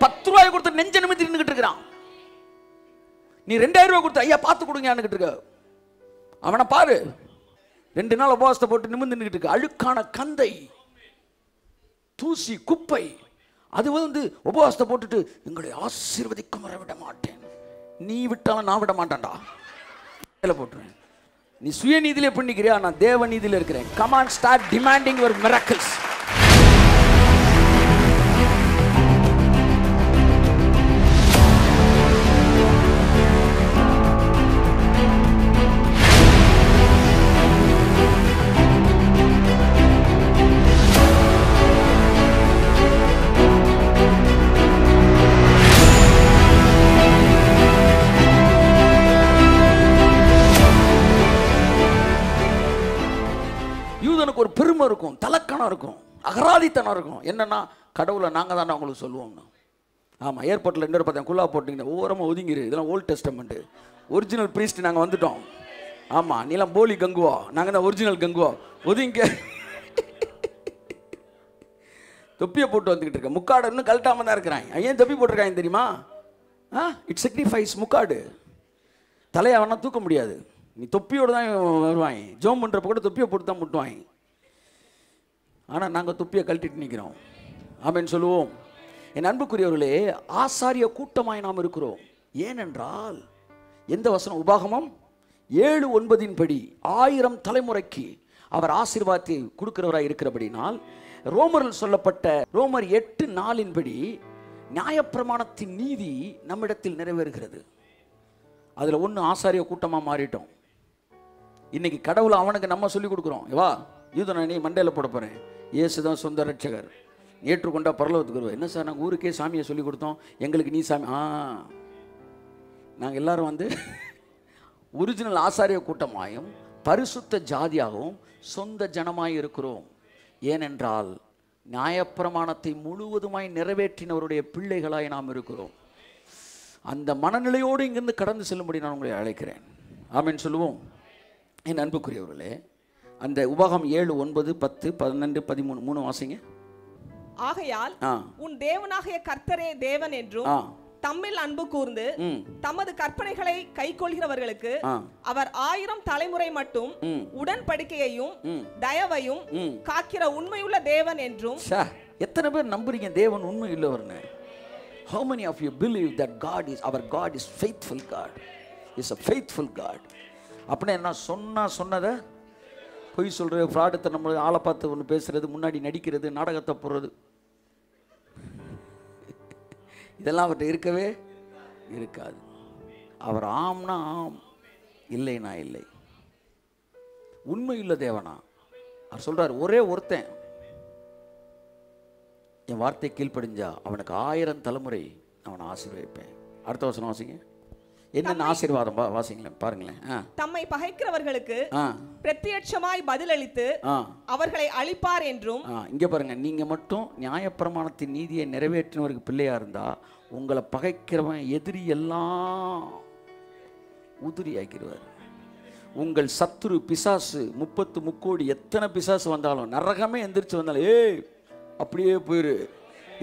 10 ரூபாய் கொடுத்து நெஞ்ச நிமித்தி நின்னுகிட்டு இருக்கான். நீ 2000 ரூபாய் கொடுத்து ஐயா பார்த்து கொடுங்கன்னுகிட்டு இருக்க. அவனை பாரு, 2 நாள் உபவாசத்தை போட்டு நிமிந்து நின்னுகிட்டு இருக்கு. அழுக்கான கந்தை, தூசி, குப்பை. அது வந்து உபவாசத்தை போட்டுட்டு எங்களை ஆசீர்வதிக்க வர விட மாட்டேன், நீ விட்டாலும் நான் விட மாட்டேன்டா போட்டுருவேன். நீ சுயநீதியிலே பண்ணிக்கிறியா, நான் தேவ நீதியில இருக்கிறேன். Come on, start demanding your miracles. ஒரு பெருமை இருக்கும், தலக்கணம் இருக்கும், அகராதித்தனம் இருக்கும். என்னன்னா கடவுளை நாங்கள் தானே அவங்களுக்கு சொல்லுவோம்னா. ஆமாம், ஏர்போர்ட்டில் இன்னொரு பார்த்தா குள்ளா போட்டிங்கன்னா ஓரமாக ஒதுங்கிரு, இதெல்லாம் ஓல்டு டெஸ்டமெண்ட்டு, ஒரிஜினல் பிரீஸ்ட் நாங்கள் வந்துட்டோம். ஆமாம், நீலாம் போலி கங்குவா, நாங்கள் தான் ஒரிஜினல் கங்குவா, ஒதுங்க. தொப்பியை போட்டு வந்துக்கிட்டு இருக்கேன், முக்காடு இன்னும் கழட்டாமல் தான் இருக்கிறாங்க. ஏன் தொப்பி போட்டிருக்காங்க தெரியுமா? ஆ, இட் சிக்னிஃபைஸ் முக்காடு. தலையை வேணால் தூக்க முடியாது, நீ தொப்பியோடு தான் வருவாங்க. ஜோம் பண்ணுறப்ப கூட தொப்பியை போட்டு தான் முட்டுவாங்க. ஆனால் நாங்கள் துப்பியை கழட்டிட்டு நிற்கிறோம். ஆமேன்னு சொல்லுவோம். என் அன்புக்குரியவர்களே, ஆசாரிய கூட்டமாய் நாம் இருக்கிறோம். ஏனென்றால் எந்த வசனம்? உபாகமம் 7:9 படி 1000 தலைமுறைக்கு அவர் ஆசீர்வாதத்தை கொடுக்கிறவராக இருக்கிறபடினால், ரோமரில் சொல்லப்பட்ட ரோமர் 8:4 படி நியாயப்பிரமாணத்தின் நீதி நம்மிடத்தில் நிறைவேறுகிறது. அதில் ஒன்று, ஆசாரிய கூட்டமாக மாறிட்டோம். இன்னைக்கு கடவுளை அவனுக்கு நம்ம சொல்லிக் கொடுக்குறோம். வா யூதனை நீ மண்டையில் போட போகிறேன், இயேசு தான் சொந்த ரட்சகர், ஏற்றுக்கொண்டா பரலோகத்துக்கு வருவார். என்ன சார், நாங்கள் ஊருக்கே சாமியை சொல்லி கொடுத்தோம், எங்களுக்கு நீ சாமி. நாங்கள் எல்லாரும் வந்து ஒரிஜினல் ஆசாரிய கூட்டமாயும் பரிசுத்த ஜாதியாகவும் சொந்த ஜனமாய் இருக்கிறோம். ஏனென்றால் நியாயப்பிரமாணத்தை முழுவதுமாய் நிறைவேற்றினவருடைய பிள்ளைகளாய் நாம் இருக்கிறோம். அந்த மனநிலையோடு இங்கிருந்து கடந்து செல்லும்படி நான் உங்களை அழைக்கிறேன். ஆமேன்னு சொல்லுவோம். என் அன்புக்குரியவர்களே, அந்த உபாகம் 7, 9, 10, 12, 13 வாசிங்க. ஆகையால் உன் தேவனாகிய கர்த்தரே தேவன் என்றும் தம்மில் அன்பு கூர்ந்து தமது கற்பனைகளை கைக்கொள்கிறவர்களுக்கு அவர் 1000 தலைமுறை மட்டும் உடன்படிக்கையையும் தயவையும் காக்கிற உண்மையுள்ள தேவன் என்றும். எத்தனை பேர் நம்புறீங்க தேவன் உண்மை இல்லவர்னு? How many of you believe that our God is faithful God? Is a faithful God. அப்படி என்ன சொன்னதை பொய் சொல்கிறது, ஃப்ராடத்தை, நம்ம ஆளை பார்த்து ஒன்று பேசுகிறது, முன்னாடி நடிக்கிறது, நாடகத்தை போடுறது, இதெல்லாம் அவர்கிட்ட இருக்கவே இருக்காது. அவர் ஆம்னா ஆம், இல்லைனா இல்லை. உண்மை இல்லை தேவனா. அவர் சொல்கிறார், ஒரே ஒருத்தன் என் வார்த்தை கீழ்ப்படிஞ்சா அவனுக்கு 1000 தலைமுறை அவனை ஆசீர்வதிப்பேன். அடுத்த வசனம் வாசிங்க. என்னென்ன ஆசீர்வாதம் வாசிங்களேன், பாருங்களேன். தம்மை பகைக்கிறவர்களுக்கு பிரத்யட்சமாய் பதிலளித்து அவர்களை அழிப்பார் என்றும். இங்க பாருங்க, நீங்க மட்டும் நியாயப்பிரமாணத்தின் நீதியை நிறைவேற்றினவருக்கு பிள்ளையா இருந்தா உங்களை பகைக்கிறவன் எதிரி எல்லாம் உதிரி ஆக்கிடுவார். உங்கள் சத்துரு பிசாசு 30 முக்கோடி எத்தனை பிசாசு வந்தாலும் நரகமே எந்திரிச்சு வந்தாலும் ஏய் அப்படியே போயிரு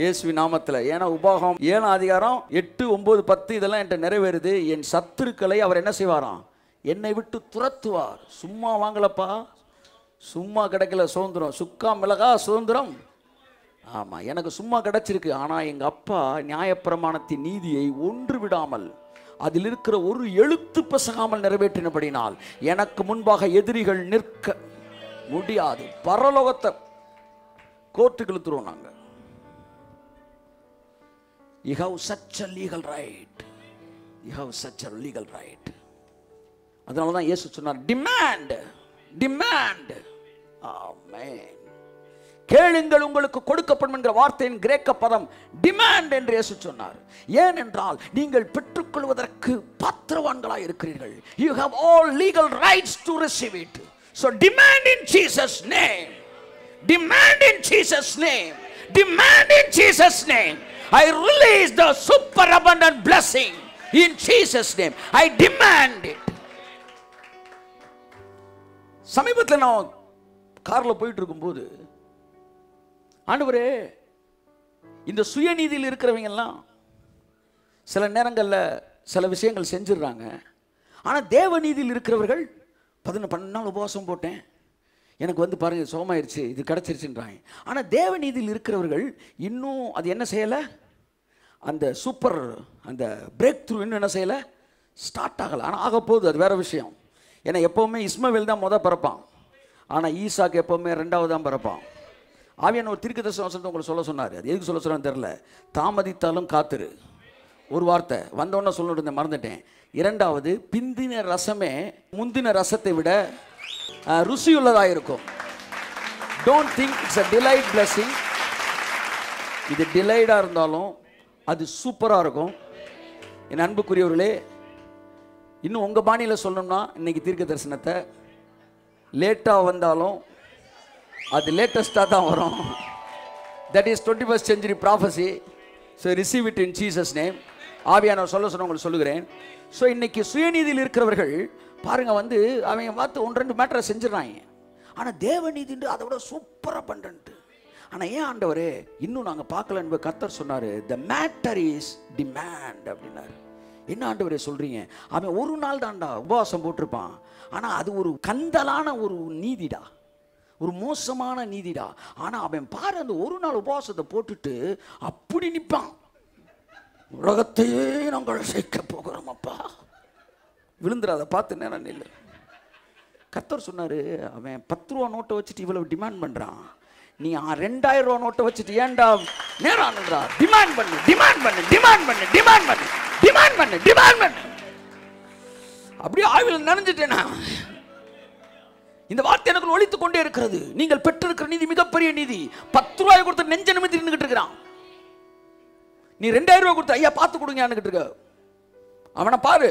இயேசுவின் நாமத்தில். ஏன்னா உபாகம் 7:8, 9, 10 இதெல்லாம் என்கிட்ட நிறைவேறுது. என் சத்துருக்களை அவர் என்ன செய்வாராம்? என்னை விட்டு துரத்துவார். சும்மா வாங்கலப்பா, சும்மா கிடைக்கல சுதந்திரம், சுக்கா மிளகா சுதந்திரம். ஆமாம், எனக்கு சும்மா கிடச்சிருக்கு. ஆனால் எங்கள் அப்பா நியாயப்பிரமாணத்தின் நீதியை ஒன்று விடாமல் அதில் இருக்கிற ஒரு எழுத்து பிசகாமல் நிறைவேற்றினபடினால் எனக்கு முன்பாக எதிரிகள் நிற்க முடியாது. பரலோகத்தை கோர்ட்டுக்கு இழுத்துருவோம் நாங்கள். You have such a legal right. You have such a legal right. அதனால தான் இயேசு சொன்னார், demand, demand. Amen. கேளுங்கள் உங்களுக்கு கொடுக்கப்படும் என்கிற வார்த்தையின் கிரேக்க பதம் demand என்று இயேசு சொன்னார். ஏனென்றால் நீங்கள் பெற்றுக்கொள்வதற்கு பாத்திரவான்களாய் இருக்கிறீர்கள். You have all legal rights to receive it. So demand in Jesus' name. Demand in Jesus' name. Demand in Jesus' name. I release the superabundant blessing in Jesus name. I demand it. சமீபத்தில் நான் கார்ல போயிட்டு இருக்கும்போது, ஆண்டவரே இந்த சுயநீதியில் இருக்கிறவங்க எல்லாம் சில நேரங்களில் சில விஷயங்கள் செஞ்சிடுறாங்க. ஆனால் தேவநீதியில் இருக்கிறவர்கள் 14 நாள் உபவாசம் போட்டேன், எனக்கு வந்து பாருங்கள் சோமாயிருச்சு, இது கிடச்சிருச்சுன்றாங்க. ஆனால் தேவநீதியில் இருக்கிறவர்கள் இன்னும் அது என்ன செய்யலை, அந்த சூப்பர் அந்த பிரேக் த்ரூ இன்னும் என்ன செய்யலை, ஸ்டார்ட் ஆகலை. ஆனால் ஆக போகுது, அது வேறு விஷயம். ஏன்னா எப்போவுமே இஸ்மவேல் தான் மொதல் பிறப்பான், ஆனால் ஈசாக்கு எப்போவுமே ரெண்டாவது தான் பிறப்பான். ஆவியான ஒரு தீர்க்கதரிசனம் உங்களுக்கு சொல்ல சொன்னார், அது எதுக்கு சொல்ல சொன்னான்னு தெரில. தாமதித்தாலும் காத்துரு, ஒரு வார்த்தை வந்தோடனே சொல்லிட்டு மறந்துட்டேன். இரண்டாவது, பிந்தின ரசமே முந்தின ரசத்தை விட ருசியுள்ளதாக இருக்கும். Don't think it's a delight blessing. இது டிலைடாக இருந்தாலும் அது சூப்பராக இருக்கும். என் அன்புக்குரியவர்களே, இன்னும் உங்கள் பாணியில் சொல்லணும்னா, இன்றைக்கி தீர்க்க தரிசனத்தை லேட்டாக வந்தாலும் அது லேட்டஸ்ட்டாக தான் வரும். That is 21st century prophecy. So receive it in Jesus name. ஆவியானவர் சொல்ல சொன்ன உங்களுக்கு சொல்லுகிறேன். ஸோ இன்றைக்கி சுயநீதியில் இருக்கிறவர்கள் பாருங்கள், வந்து அவங்க பார்த்து 1-2 மேட்டரை செஞ்சிடறாங்க. ஆனால் தேவநீதின்று அதை விட சூப்பராக பண்ணுறன்ட்டு. ஆனால் ஏன் ஆண்டவர் இன்னும் நாங்கள் பார்க்கலன்னு கர்த்தர் சொன்னார். த மேட்டர் இஸ் டிமாண்ட் அப்படின்னாரு. என்ன ஆண்டவரே சொல்கிறீங்க? அவன் ஒரு நாள் தான்டா உபவாசம் போட்டிருப்பான், ஆனால் அது ஒரு கந்தலான ஒரு நீதிடா, ஒரு மோசமான நீதிடா. ஆனால் அவன் பாரு, அந்த ஒரு நாள் உபவாசத்தை போட்டுட்டு அப்படி நிற்பான். உலகத்தையே நாங்கள் சேர்க்க போகிறோம் அப்பா, விழுந்துடாத பார்த்து நேரம் இல்லை. கர்த்தர் சொன்னார், அவன் 10 ரூபா நோட்டை வச்சுட்டு இவ்வளவு டிமாண்ட் பண்ணுறான், நீ 2000 ரூபா நோட்டை வச்சுட்டு ஏன்டா நேரம் டிமாண்ட் பண்ணு, டிமாண்ட் பண்ணு, டிமாண்ட் பண்ணு, டிமாண்ட் பண்ணு, டிமாண்ட் பண்ணு, டிமாண்ட் பண்ணு. அப்படியே ஆவியில் நனைஞ்சிட்டேனா, இந்த வார்த்தை எனக்கு ஒழித்துக் கொண்டே இருக்கிறது. நீங்கள் பெற்றிருக்கிற நீதி மிகப்பெரிய நீதி. 10 ரூபாய் கொடுத்து நெஞ்ச நிமித்தி நின்றுகிட்டு இருக்கிறான். நீ 2000 ரூபாய் கொடுத்து ஐயா பார்த்து கொடுங்கன்னு இருக்க, அவனை பாரு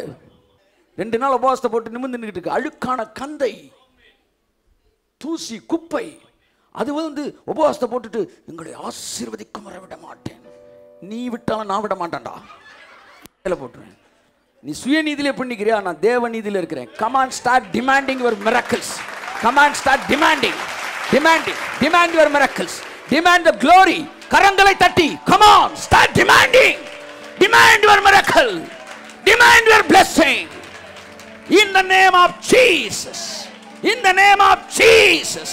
2 நாள் உபவாசத்தை போட்டு நிமிந்து நின்றுட்டு இருக்க. அழுக்கான கந்தை, தூசி, குப்பை. அது வந்து உபவாசத்தை போட்டுட்டு எங்களை ஆசீர்வதிக்க வர விட மாட்டேன், நீ விட்டாலும் நான் விட மாட்டேன்டா போட்டுருவேன். நீ சுயநீதியில பண்ணிக்கிறியா, நான் தேவநீதியில இருக்கிறேன். Command start demanding your miracles. Command start demanding, demanding, demand your miracles, demand the glory. கரங்களை தட்டி command start demanding, demand your miracle, demand your blessing in the name of Jesus, in the name of Jesus,